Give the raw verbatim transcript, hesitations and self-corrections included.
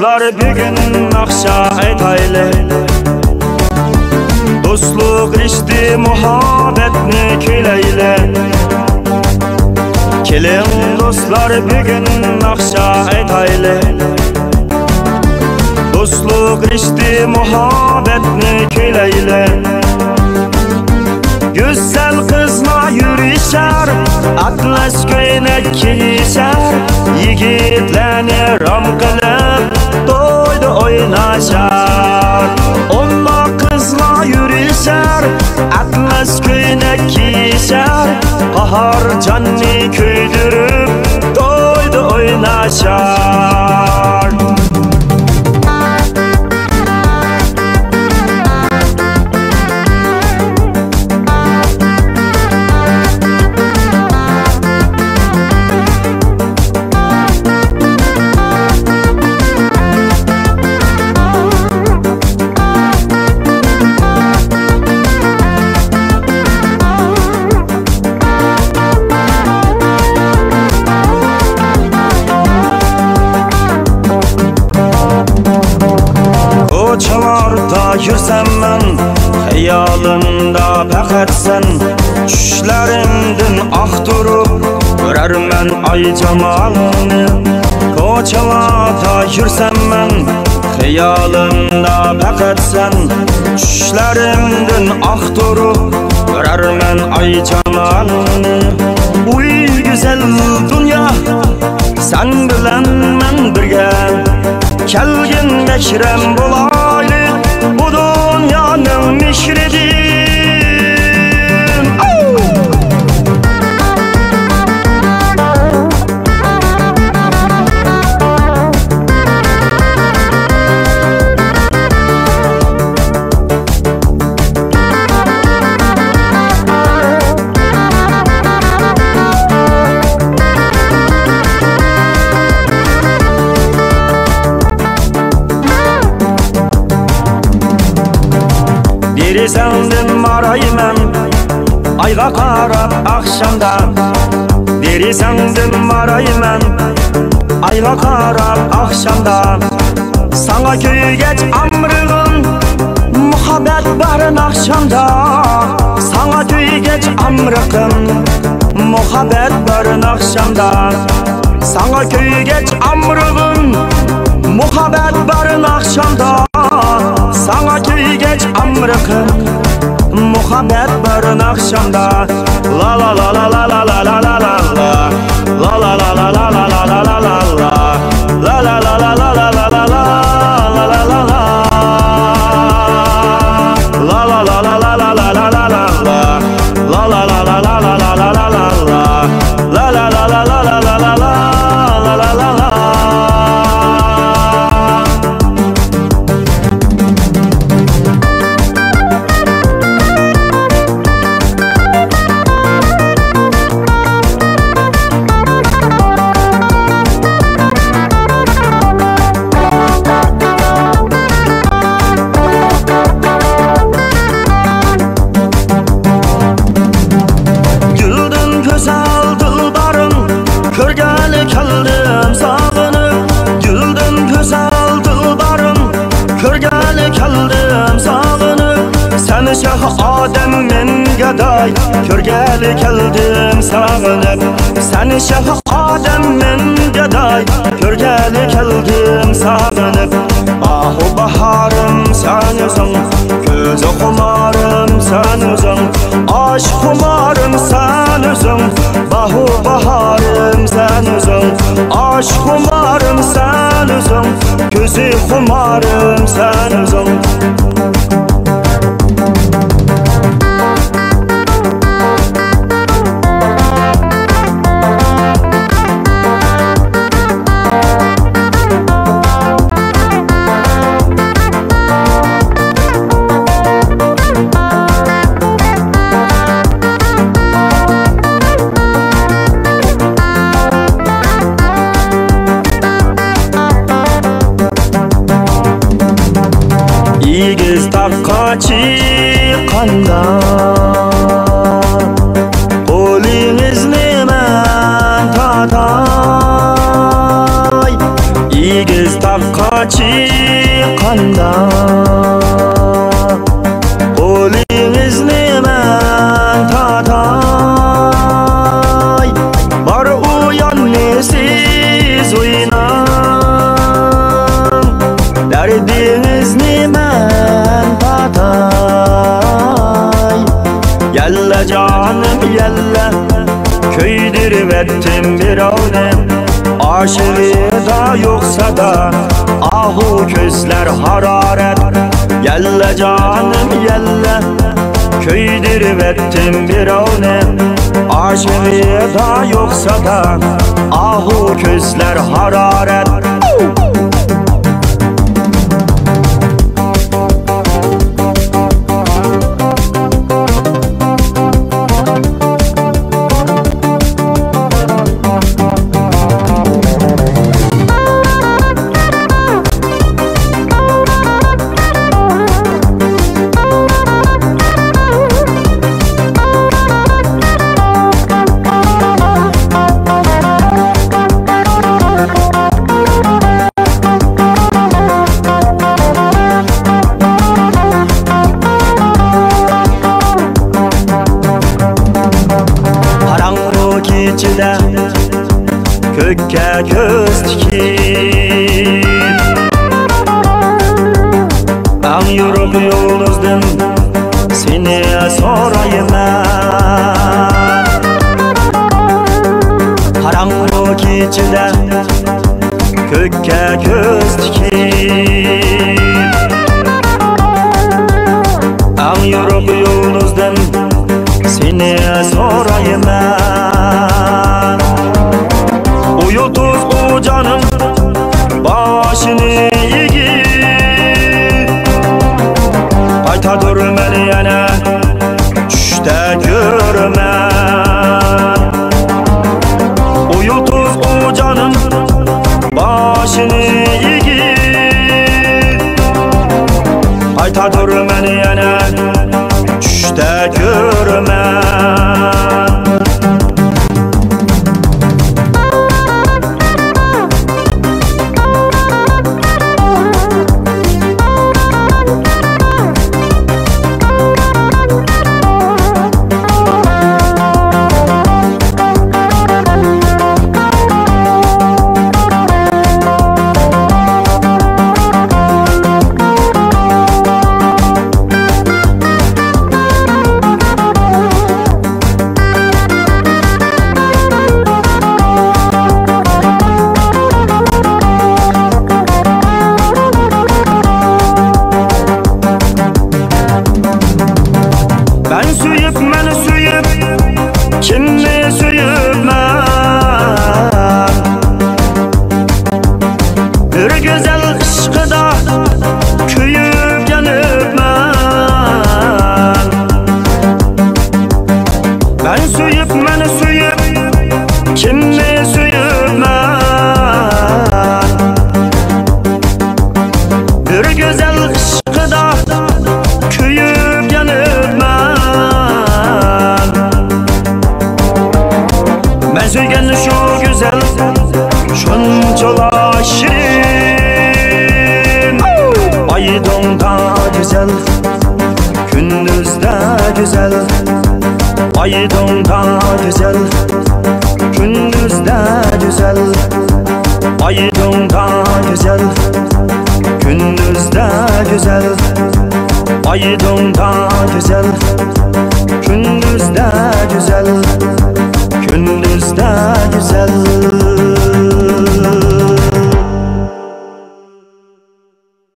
Dostlar bir gün nakşa etaylı Dostluk rişti muhabbetni keleyli Kelin dostlar bir gün nakşa etaylı Dostluk rişti muhabbetni keleyli Güzel kızla yürüşer Atlas köynek kiyişer Yigitlerini ram kılıp Doydu oynaşar Onla kızla yürüşer Atlas köynek kiyişer Kahar canını köydürüp Doydu oynaşar Yürsem ben Hayalımda fakat sen Düşlerimden ah durup Görermen ay cemalini Koçalata yürsem ben Hayalımda fakat sen Düşlerimden ah durup Görermen ay cemalini Uy güzel dünya Sen bilen ben birge Kelgin bekrem bulaylı Bu dünyanın müşridim Derizendin marayman Ayga qarab akşamda Derizendin marayman Ayga qarab akşamda Sana köygeç amrığın Muhebbet bar Naxshamda Sana köygeç amrığın Muhebbet bar Naxshamda Sana köygeç amrığın Muhebbet bar Naxshamda Sana köygeç amrıqın Muhebbet bar Naxshamda La la la la la la la la la la La la la la la la la la la La la la la la la la la Körgeli keldim sağınıp Seni şah ademmin geday Körgeli keldim sağınıp Ahu baharım sen özün Gözü kumarım sen özün Aşk kumarım sen özün Bahu baharım sen özün Aşk kumarım sen özün Gözü kumarım sen özün Kaçıqanda Qo'lingizni men tatay Igiz taqqa yalla canım yalla. Köydirip ettim bir avnem, aşırı da yoksa da ahu közler hararet. Yalla canım yalla, köydirip ettim bir avnem, aşırı da yoksa da ahu közler hararet. Kökka ko'z tikib ham yo'ruq yo'ldizdim seni so'rayman. Qorong'u kechida kökka ko'z tikib ham yo'ruq yo'ldizdim seni so'rayman. Uyutuz o canım başını yigit, ayta durmeli yana düşte görme. Uyutuz o canım başını yigit, ayta durmeli yana düşte görme. Aydın'da güzel, gündüzde güzel. Aydın'da güzel, gündüzde güzel. Aydın'da güzel, gündüzde güzel. Gündüzde güzel.